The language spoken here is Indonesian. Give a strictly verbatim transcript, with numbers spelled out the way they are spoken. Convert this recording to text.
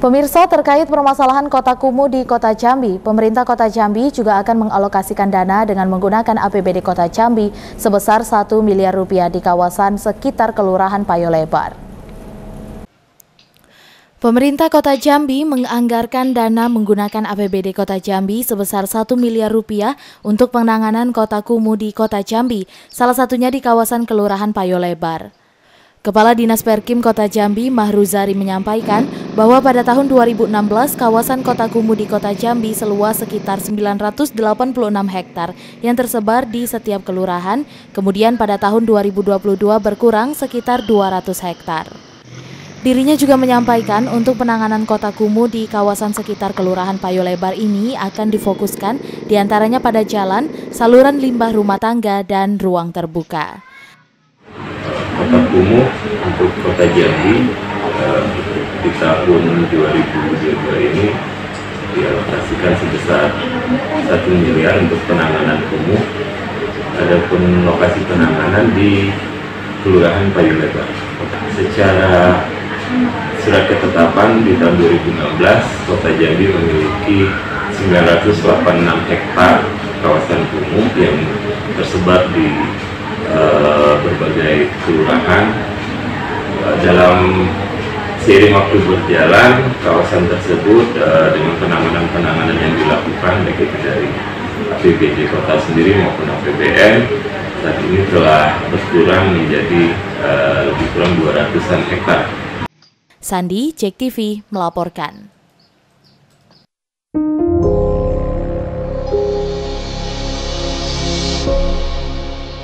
Pemirsa, terkait permasalahan kota kumuh di Kota Jambi, pemerintah Kota Jambi juga akan mengalokasikan dana dengan menggunakan A P B D Kota Jambi sebesar satu miliar rupiah di kawasan sekitar Kelurahan Payo Lebar. Pemerintah Kota Jambi menganggarkan dana menggunakan A P B D Kota Jambi sebesar satu miliar rupiah untuk penanganan kota kumuh di Kota Jambi, salah satunya di kawasan Kelurahan Payo Lebar. Kepala Dinas Perkim Kota Jambi, Mahruzari, menyampaikan bahwa pada tahun dua ribu enam belas kawasan kota kumuh di Kota Jambi seluas sekitar sembilan ratus delapan puluh enam hektar yang tersebar di setiap kelurahan, kemudian pada tahun dua ribu dua puluh dua berkurang sekitar dua ratus hektar. Dirinya juga menyampaikan untuk penanganan kota kumuh di kawasan sekitar Kelurahan Payo Lebar ini akan difokuskan diantaranya pada jalan, saluran limbah rumah tangga, dan ruang terbuka. Kota kumuh untuk Kota Jambi eh, di tahun dua ribu dua puluh dua ini dialokasikan sebesar satu miliar untuk penanganan kumuh. Adapun lokasi penanganan di Kelurahan Payo Lebar. Secara surat ketetapan di tahun dua ribu enam belas, Kota Jambi memiliki sembilan ratus delapan puluh enam hektar kawasan kumuh yang tersebar di berbagai kelurahan. Dalam seiring waktu berjalan, kawasan tersebut dengan penanganan-penanganan yang dilakukan baik itu dari A P B D kota sendiri maupun A P B N saat ini telah berkurang menjadi lebih kurang dua ratusan hektar. Sandi Jek T V melaporkan.